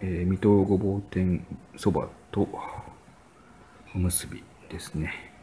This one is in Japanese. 水戸ごぼう天そばとおむすびですね。